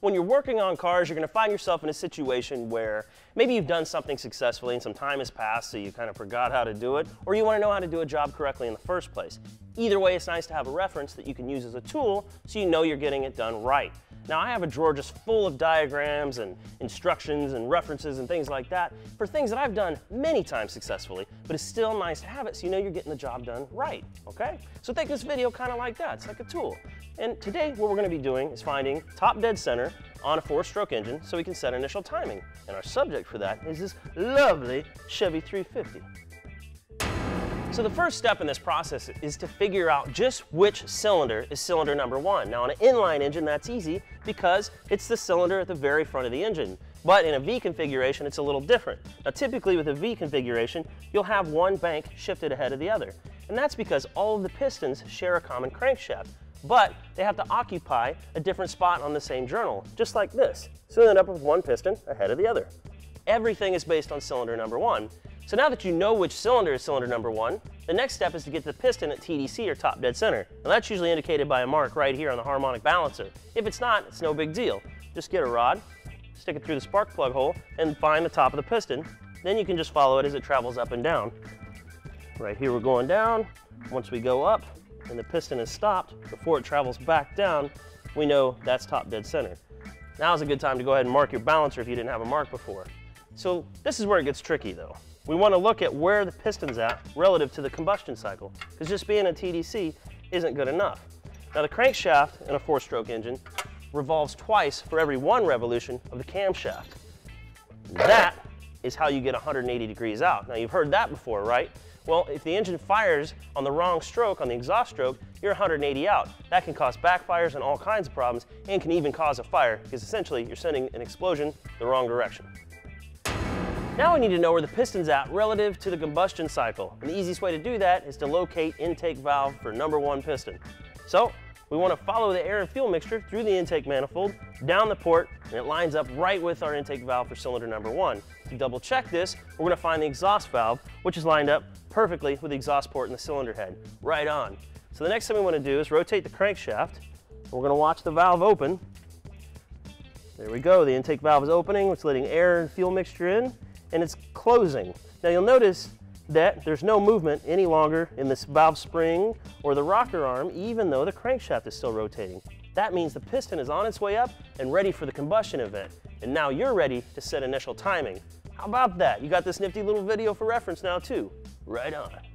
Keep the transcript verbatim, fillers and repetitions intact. when you're working on cars, you're going to find yourself in a situation where maybe you've done something successfully and some time has passed, so you kind of forgot how to do it, or you want to know how to do a job correctly in the first place. Either way, it's nice to have a reference that you can use as a tool so you know you're getting it done right. Now, I have a drawer just full of diagrams and instructions and references and things like that for things that I've done many times successfully, but it's still nice to have it so you know you're getting the job done right, okay? So take this video kind of like that. It's like a tool. And today, what we're going to be doing is finding top dead center on a four-stroke engine so we can set initial timing. And our subject for that is this lovely Chevy three fifty. So the first step in this process is to figure out just which cylinder is cylinder number one. Now, on an inline engine, that's easy because it's the cylinder at the very front of the engine. But in a V configuration, it's a little different. Now, typically with a V configuration, you'll have one bank shifted ahead of the other. And that's because all of the pistons share a common crankshaft, but they have to occupy a different spot on the same journal, just like this. So you end up with one piston ahead of the other. Everything is based on cylinder number one. So now that you know which cylinder is cylinder number one, the next step is to get the piston at T D C, or top dead center. Now that's usually indicated by a mark right here on the harmonic balancer. If it's not, it's no big deal. Just get a rod, stick it through the spark plug hole, and find the top of the piston. Then you can just follow it as it travels up and down. Right here we're going down. Once we go up and the piston is stopped before it travels back down, we know that's top dead center. Now's a good time to go ahead and mark your balancer if you didn't have a mark before. So this is where it gets tricky though. We want to look at where the piston's at relative to the combustion cycle, because just being a T D C isn't good enough. Now, the crankshaft in a four-stroke engine revolves twice for every one revolution of the camshaft. That is how you get one hundred eighty degrees out. Now, you've heard that before, right? Well, if the engine fires on the wrong stroke, on the exhaust stroke, you're one hundred eighty out. That can cause backfires and all kinds of problems, and can even cause a fire, because essentially you're sending an explosion the wrong direction. Now we need to know where the piston's at relative to the combustion cycle. And the easiest way to do that is to locate intake valve for number one piston. So we want to follow the air and fuel mixture through the intake manifold, down the port, and it lines up right with our intake valve for cylinder number one. To double check this, we're going to find the exhaust valve, which is lined up perfectly with the exhaust port and the cylinder head. Right on. So the next thing we want to do is rotate the crankshaft. We're going to watch the valve open. There we go. The intake valve is opening, which is letting air and fuel mixture in, and it's closing. Now you'll notice that there's no movement any longer in this valve spring or the rocker arm, even though the crankshaft is still rotating. That means the piston is on its way up and ready for the combustion event. And now you're ready to set initial timing. How about that? You got this nifty little video for reference now too. Right on.